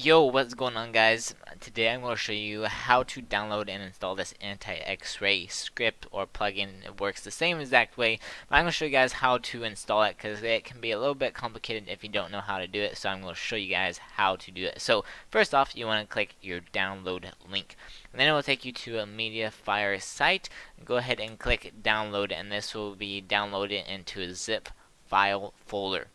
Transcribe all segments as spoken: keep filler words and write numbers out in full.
Yo, what's going on, guys? Today I'm going to show you how to download and install this anti-X-ray script or plugin. It works the same exact way, but I'm going to show you guys how to install it because it can be a little bit complicated if you don't know how to do it. So I'm going to show you guys how to do it. So first off, you want to click your download link, and then it will take you to a Mediafire site. Go ahead and click download, and this will be downloaded into a zip file folder.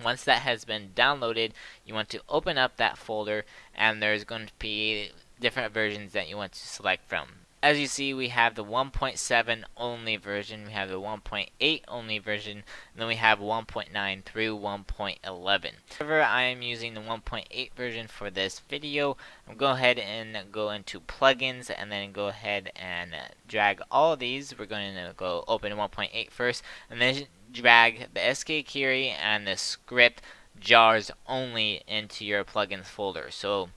Once that has been downloaded, you want to open up that folder, and there's going to be different versions that you want to select from. As you see, we have the one point seven only version, we have the one point eight only version, and then we have one point nine through one point eleven. However, I am using the one point eight version for this video. I'm going to go ahead and go into plugins, and then go ahead and drag all of these. We're going to go open one point eight first, and then drag the S K query and the script jars only into your plugins folder. So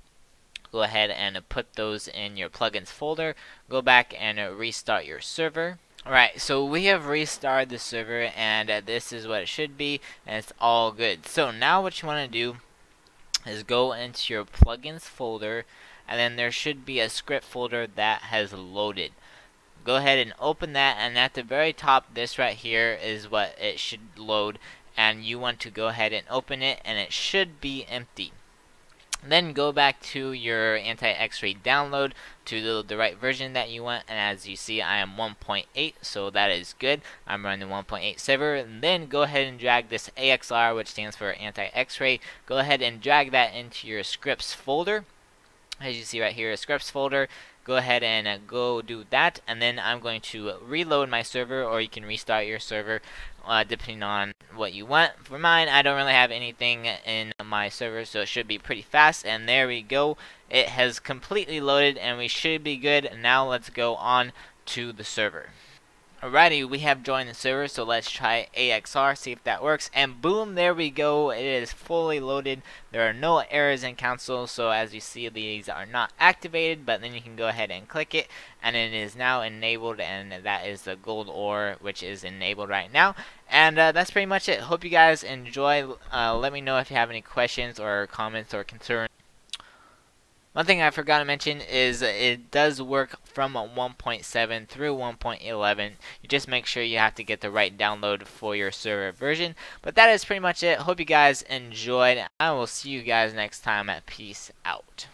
go ahead and put those in your plugins folder. Go back and restart your server. Alright, so we have restarted the server, and this is what it should be, and it's all good. So now what you want to do is go into your plugins folder, and then there should be a script folder that has loaded. Go ahead and open that, and at the very top, this right here is what it should load, and you want to go ahead and open it, and it should be empty. Then go back to your anti-X-ray download to the, the right version that you want, and as you see, I am one point eight, so that is good. I'm running the one point eight server, and then go ahead and drag this A X R, which stands for anti-X-ray. Go ahead and drag that into your scripts folder. As you see right here, a scripts folder. Go ahead and go do that, and then I'm going to reload my server, or you can restart your server uh, depending on what you want. For mine, I don't really have anything in my server, so it should be pretty fast. And there we go, it has completely loaded, and we should be good. Now let's go on to the server. Alrighty, we have joined the server, so let's try A X R, see if that works, and boom, there we go, it is fully loaded. There are no errors in console, so as you see, these are not activated, but then you can go ahead and click it, and it is now enabled, and that is the gold ore, which is enabled right now. And uh, that's pretty much it. Hope you guys enjoy. Uh, let me know if you have any questions or comments or concerns. One thing I forgot to mention is it does work from one point seven through one point eleven. You just make sure you have to get the right download for your server version. But that is pretty much it. Hope you guys enjoyed. I will see you guys next time. Peace out.